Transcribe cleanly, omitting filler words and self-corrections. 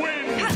Win!